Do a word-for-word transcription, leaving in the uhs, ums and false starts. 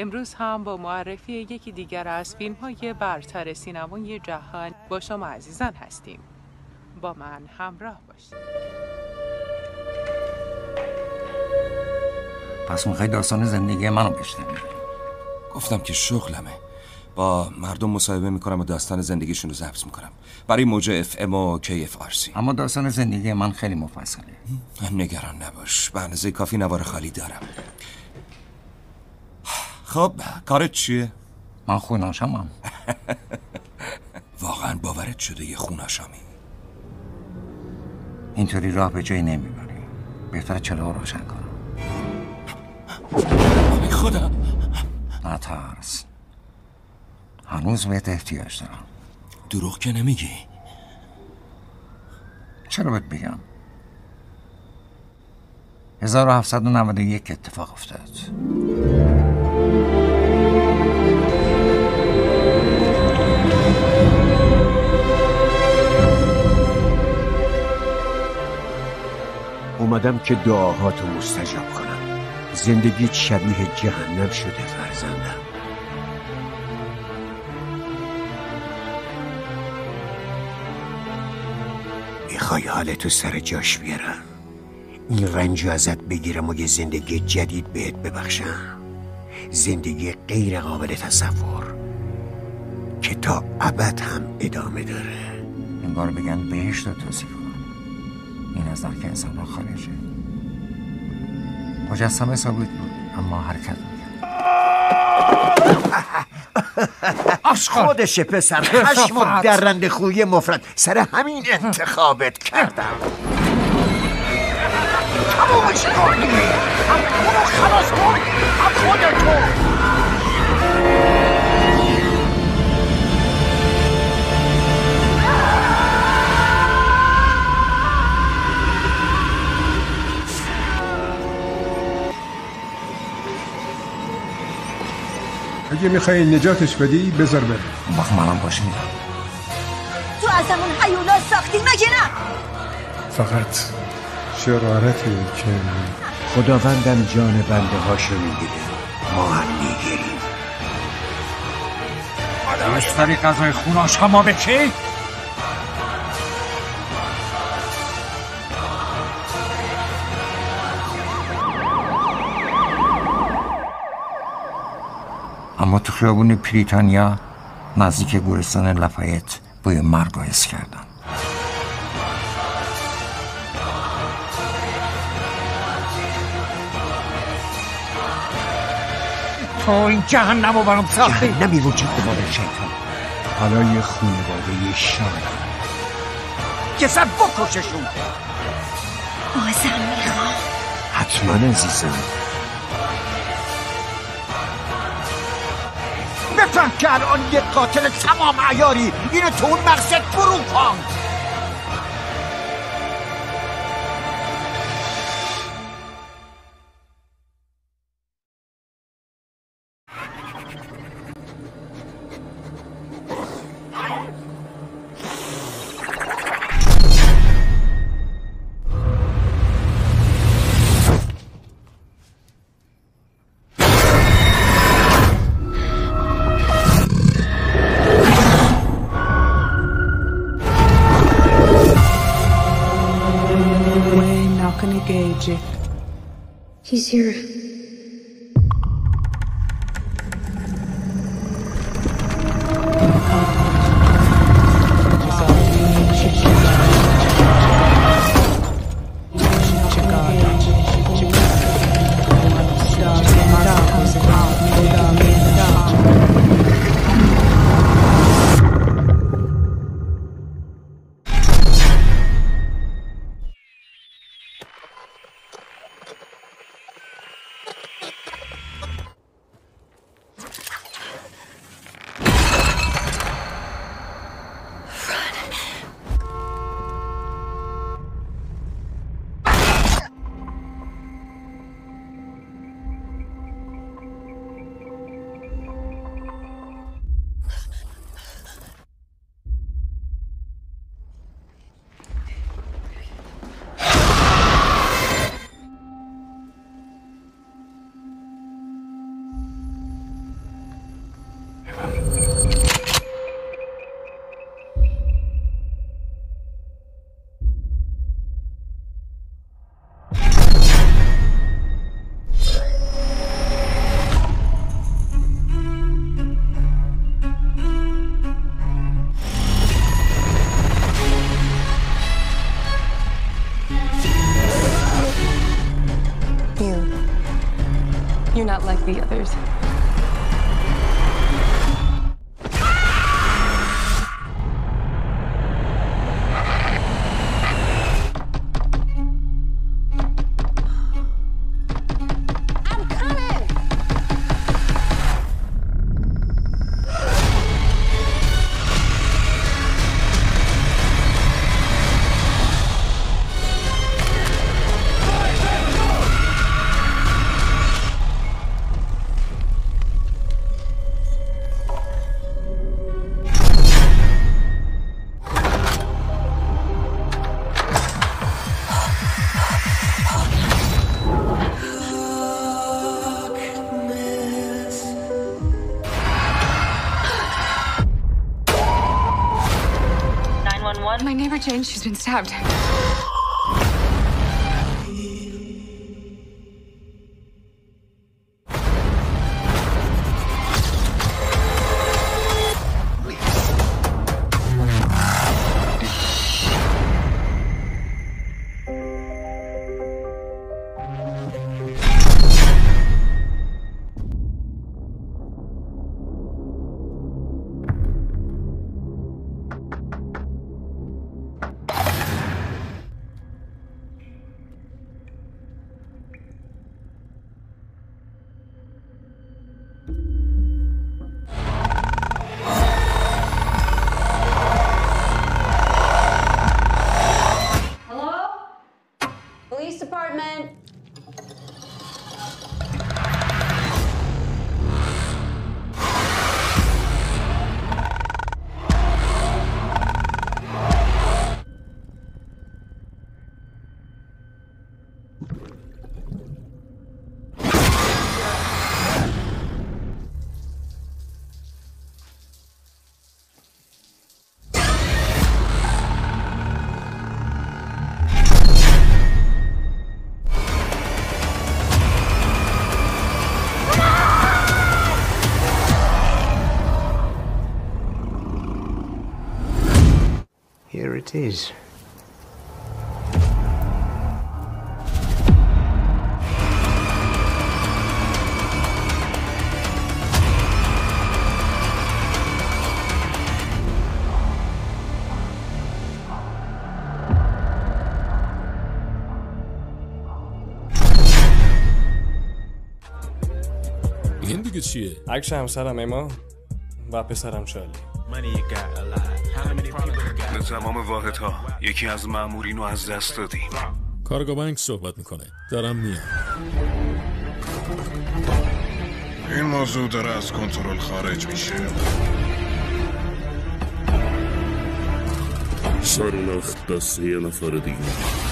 امروز هم با معرفی یکی دیگر از فیلم‌های برتر سینمای جهان با شما عزیزان هستیم. با من همراه باشید. پس میخوای داستان زندگی منو بشنوی؟ گفتم که شغلمه، با مردم مصاحبه میکنم و داستان زندگیشون رو ضبط میکنم برای موج اف ام و کی اف آر سی. اما داستان زندگی من خیلی مفصله. هم نگران نباش، به اندازه کافی نوار خالی دارم. خب کارت چیه؟ من خوناشامم. واقعا باورت شده یه خوناشامی؟ اینطوری راه به جایی نمیبری، بهتر چراغ روشن کنم. خدا نترس، هنوز بهت احتیاج دارم. دروغ که نمیگی؟ چرا بهت بگم؟ هزار و هفتصد و نود و یک اتفاق افتاد. اومدم که دعاهاتو مستجاب کنم. زندگیت شبیه جهنم شده فرزندم. میخوای حالتو سر جاش بیارم، این رنجو ازت بگیرم و یه زندگی جدید بهت ببخشم، زندگی غیر قابل تصور که تا ابد هم ادامه داره. انگار بگن بهشت رو توصیف کن، این از درک انسان خارجه. مجسمه ثابت بود اما حرکت میکرد. آشقان خودشه پسر، خشم و درنده خویی مفرد، سر همین انتخابت کردم. تمومش کردی، هم اونو خلاص کن هم خودتو. اگه میخوایی نجاتش بدی بذار بره. اون وقت منم باشه میرم. تو از همون حیولا ساختی مگه نه؟ فقط شرارتی که خداوندم جان بنده هاشو میگیره، ما هم میگیریم. مشتری غذای خوناش هما به کی؟ اما تو خیابون بریتانیا نزدیک گورستان لفایت بوی مرگ رو حس کردم. تو این جهنم رو برام ساختی؟ جهنمی وجود داره شیطان. حالا یه خونواده شادم که سر بکششون. بازم میخوام؟ حتما عزیزم. بفهم که الان یک قاتل تمام عیاری اینو تو اون مقصد فرو خواند. He's here. not like the others. My neighbor Jane, she's been stabbed. Police department. Here it is. Hindiga chiye. Actually, I'm Sarah Memo. Vapis Sarah Shirley. Money you got a lot. How many problems? در تمام واحدها یکی از مأمورین رو از دست دادیم. کارگاه بانک صحبت میکنه. دارم میام. این موضوع داره از کنترل خارج میشه. سر نفت دسته یه نفر دیگه.